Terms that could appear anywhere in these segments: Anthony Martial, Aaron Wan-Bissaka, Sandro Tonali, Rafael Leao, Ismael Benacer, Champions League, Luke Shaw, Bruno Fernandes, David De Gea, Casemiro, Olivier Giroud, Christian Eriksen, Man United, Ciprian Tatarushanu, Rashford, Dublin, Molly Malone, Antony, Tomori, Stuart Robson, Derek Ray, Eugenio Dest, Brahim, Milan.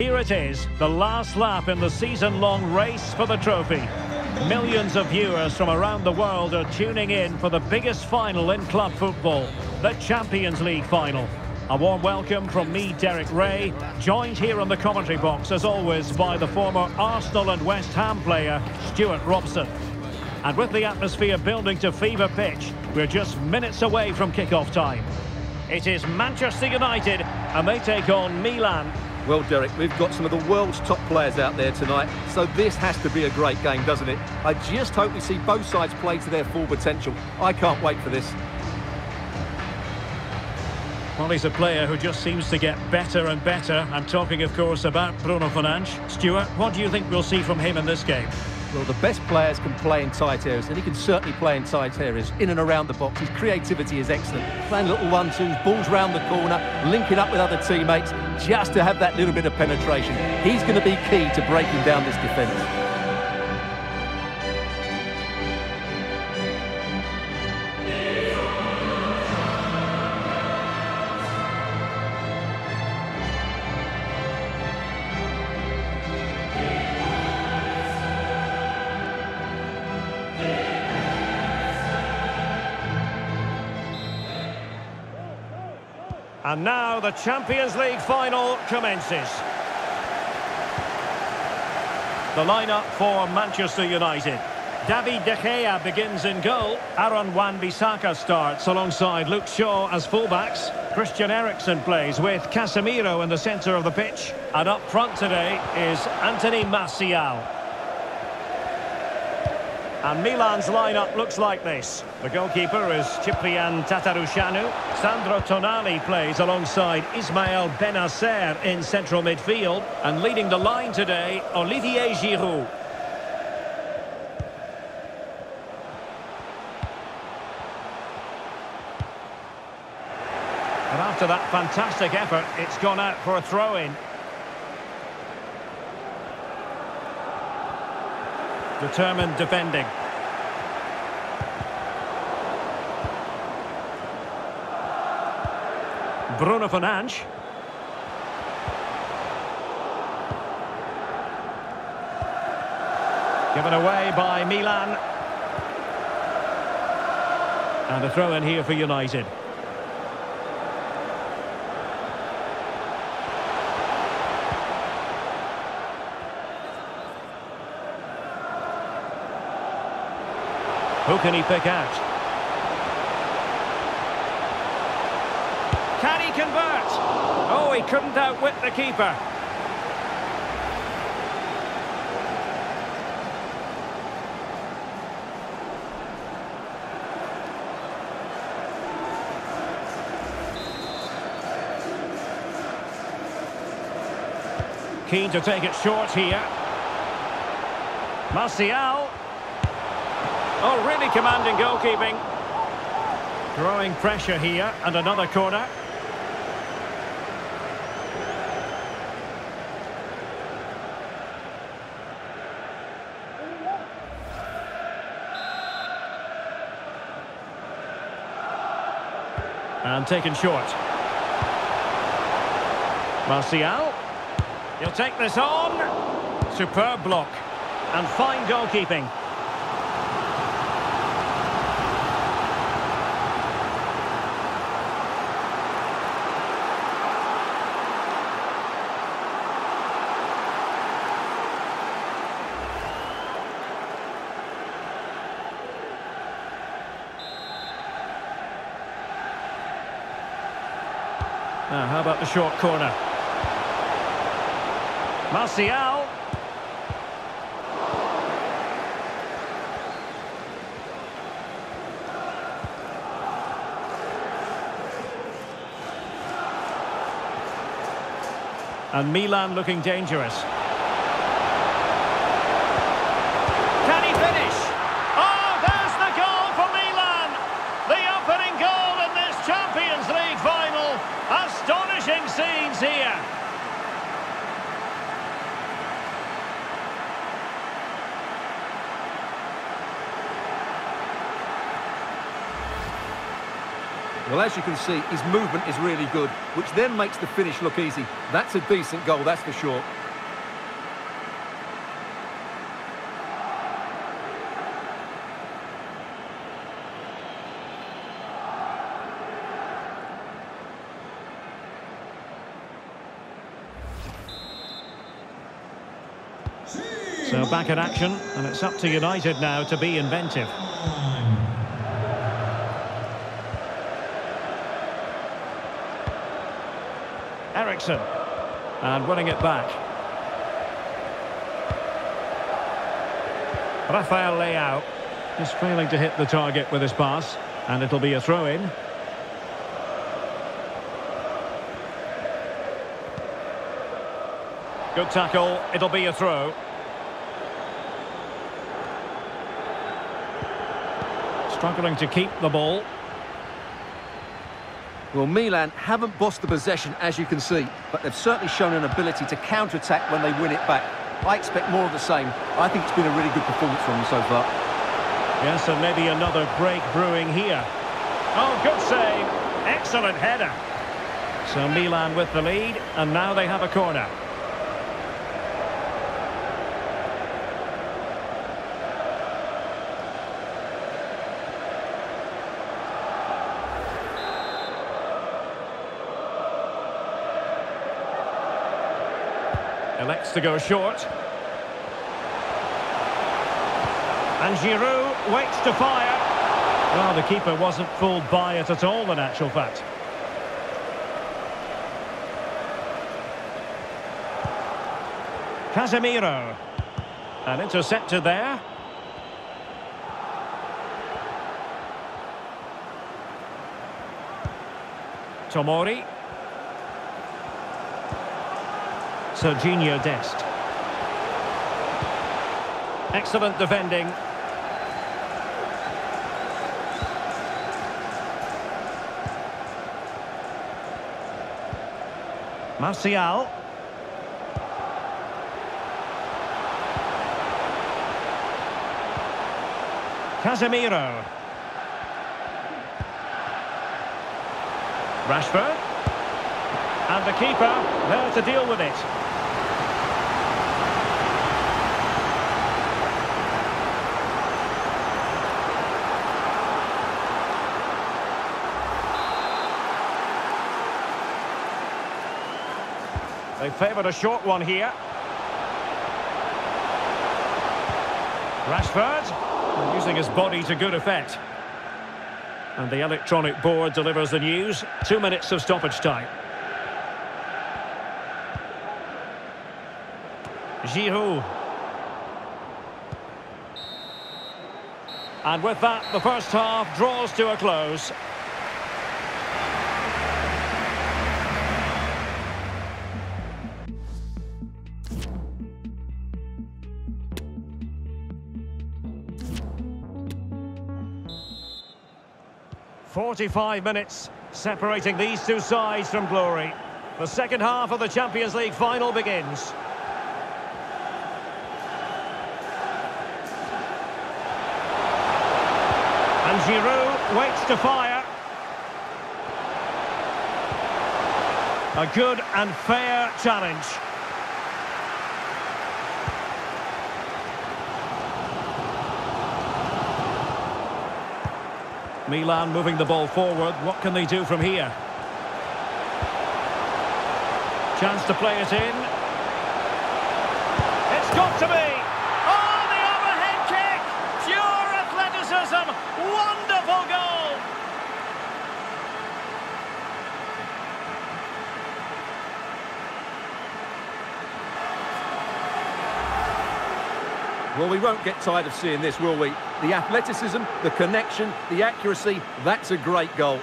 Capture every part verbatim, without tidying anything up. Here it is, the last lap in the season-long race for the trophy. Millions of viewers from around the world are tuning in for the biggest final in club football, the Champions League final. A warm welcome from me, Derek Ray, joined here on the commentary box, as always, by the former Arsenal and West Ham player, Stuart Robson. And with the atmosphere building to fever pitch, we're just minutes away from kick-off time. It is Manchester United, and they take on Milan. Well, Derek, we've got some of the world's top players out there tonight, so this has to be a great game, doesn't it? I just hope we see both sides play to their full potential. I can't wait for this. Well, he's a player who just seems to get better and better. I'm talking, of course, about Bruno Fernandes. Stuart, what do you think we'll see from him in this game? Well, the best players can play in tight areas, and he can certainly play in tight areas, in and around the box. His creativity is excellent. Playing little one-twos, balls round the corner, linking up with other teammates, just to have that little bit of penetration. He's going to be key to breaking down this defence. And now the Champions League final commences. The lineup for Manchester United. David De Gea begins in goal. Aaron Wan-Bissaka starts alongside Luke Shaw as fullbacks. Christian Eriksen plays with Casemiro in the centre of the pitch. And up front today is Anthony Martial. And Milan's lineup looks like this. The goalkeeper is Ciprian Tatarushanu. Sandro Tonali plays alongside Ismael Benacer in central midfield. And leading the line today, Olivier Giroud. And after that fantastic effort, it's gone out for a throw-in. Determined defending. Bruno Fernandes. Given away by Milan. And a throw in here for United. Who can he pick out? Can he convert? Oh, he couldn't outwit the keeper. Keen to take it short here. Martial. Oh, really commanding goalkeeping. Growing pressure here, and another corner. And taken short. Martial. He'll take this on. Superb block. And fine goalkeeping. Now, how about the short corner? Martial. And Milan looking dangerous. Can he finish? Oh, there's the goal for Milan! The opening goal in this Champions League final! Astonishing scenes here. Well, as you can see, his movement is really good, which then makes the finish look easy. That's a decent goal, that's for sure. So back in action, and it's up to United now to be inventive. Eriksen, and running it back. Rafael Leao, just failing to hit the target with his pass, and it'll be a throw-in. Good tackle, it'll be a throw. Struggling to keep the ball. Well, Milan haven't bossed the possession, as you can see, but they've certainly shown an ability to counter-attack when they win it back. I expect more of the same. I think it's been a really good performance from them so far. Yes, and maybe another break brewing here. Oh, good save. Excellent header. So Milan with the lead, and now they have a corner. Elects to go short. And Giroud waits to fire. Well, the keeper wasn't fooled by it at all, in actual fact. Casemiro. And intercepted there. Tomori. Eugenio Dest. Excellent defending. Martial. Casemiro. Rashford. And the keeper there to deal with it. They favoured a short one here. Rashford using his body to good effect. And the electronic board delivers the news. Two minutes of stoppage time. Giroud. And with that, the first half draws to a close. forty-five minutes separating these two sides from glory. The second half of the Champions League final begins. And Giroud waits to fire. A good and fair challenge. Milan moving the ball forward. What can they do from here? Chance to play it in. It's got to be! Oh, the overhead kick! Pure athleticism! Wonderful goal! Well, we won't get tired of seeing this, will we? The athleticism, the connection, the accuracy, that's a great goal.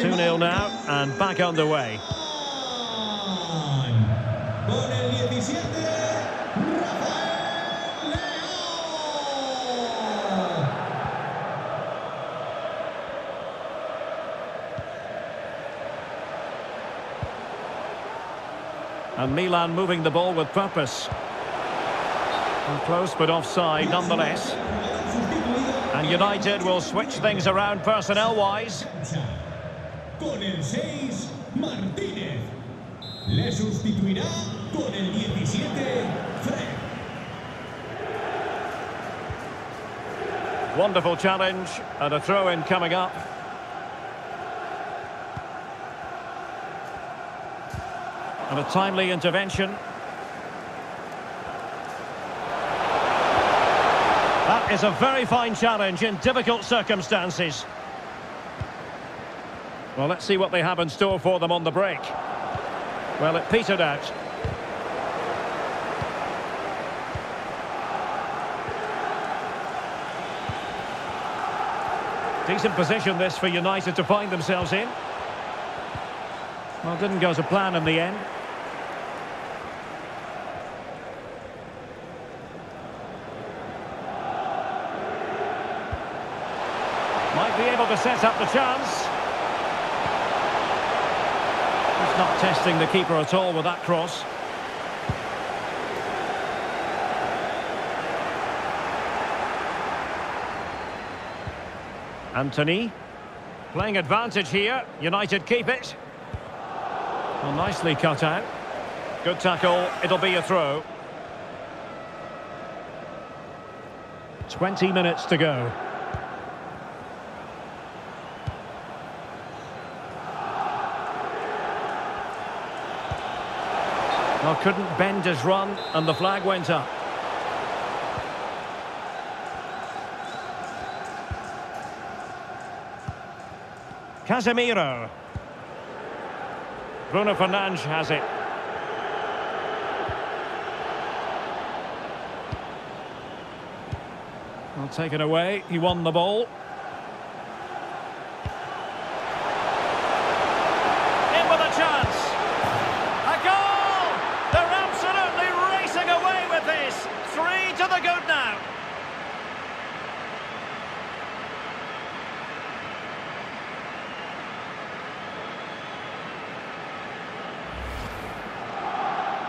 two nil now, and back underway. Con el diecisiete, Rafael Leao. And Milan moving the ball with purpose. And close but offside nonetheless. And United will switch things around personnel-wise. Le sustituirá con el diecisiete, Fred. Wonderful challenge and a throw-in coming up. And a timely intervention. That is a very fine challenge in difficult circumstances. Well, let's see what they have in store for them on the break. Well, it petered out. Decent position this for United to find themselves in. Well, it didn't go to plan in the end. Might be able to set up the chance. Not testing the keeper at all with that cross. Antony playing advantage here. United keep it. Well, nicely cut out. Good tackle. It'll be a throw. twenty minutes to go. Well, couldn't bend his run, and the flag went up. Casemiro. Bruno Fernandes has it. Well, taken away. He won the ball.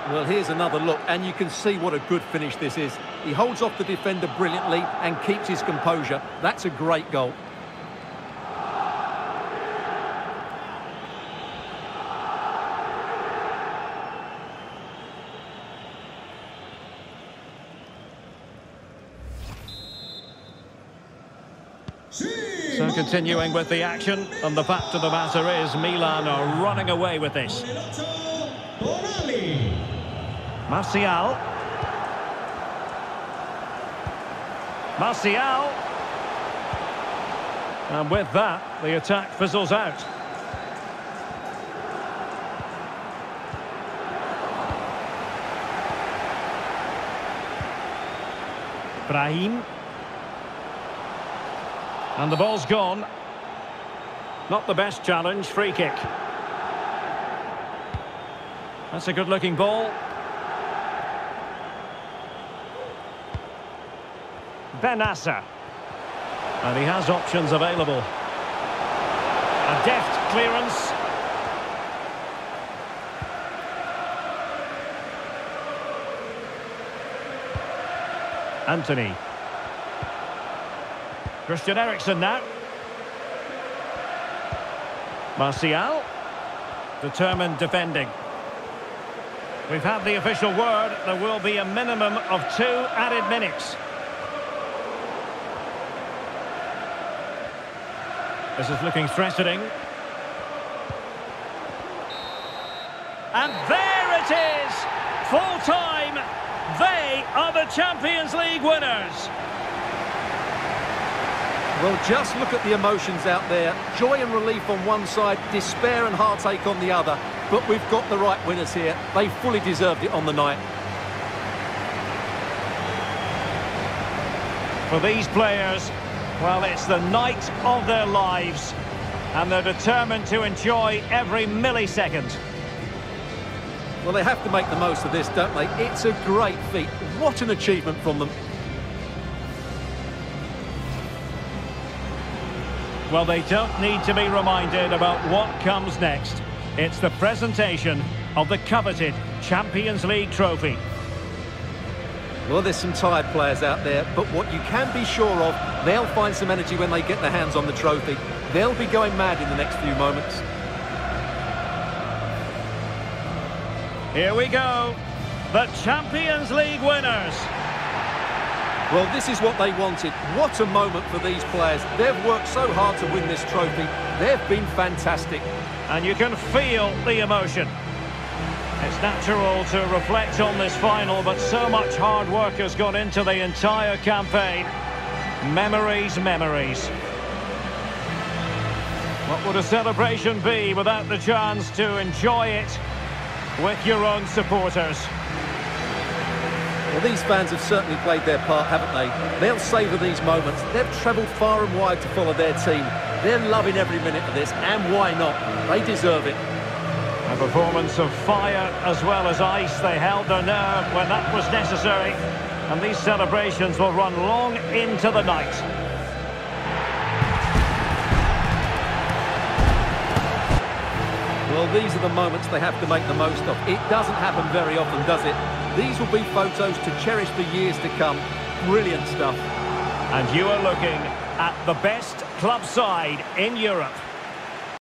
Well, here's another look, and you can see what a good finish this is. He holds off the defender brilliantly and keeps his composure. That's a great goal. So continuing with the action, and the fact of the matter is Milan are running away with this. Martial. Martial. And with that, the attack fizzles out. Brahim. And the ball's gone. Not the best challenge, free kick. That's a good-looking ball. Benacer, and he has options available. A deft clearance. Antony. Christian Eriksen now. Martial, determined defending. We've had the official word. There will be a minimum of two added minutes. This is looking threatening. And there it is! Full time! They are the Champions League winners! Well, just look at the emotions out there. Joy and relief on one side, despair and heartache on the other. But we've got the right winners here. They fully deserved it on the night. For these players, well, it's the night of their lives, and they're determined to enjoy every millisecond. Well, they have to make the most of this, don't they? It's a great feat. What an achievement from them. Well, they don't need to be reminded about what comes next. It's the presentation of the coveted Champions League trophy. Well, there's some tired players out there, but what you can be sure of, they'll find some energy when they get their hands on the trophy. They'll be going mad in the next few moments. Here we go, the Champions League winners. Well, this is what they wanted. What a moment for these players. They've worked so hard to win this trophy. They've been fantastic. And you can feel the emotion. It's natural to reflect on this final, but so much hard work has gone into the entire campaign. Memories, memories. What would a celebration be without the chance to enjoy it with your own supporters? Well, these fans have certainly played their part, haven't they? They'll savour these moments. They've travelled far and wide to follow their team. They're loving every minute of this, and why not? They deserve it. A performance of fire as well as ice. They held their nerve when that was necessary, and these celebrations will run long into the night. Well, these are the moments they have to make the most of. It doesn't happen very often, does it? These will be photos to cherish for years to come. Brilliant stuff. And you are looking at the best club side in Europe.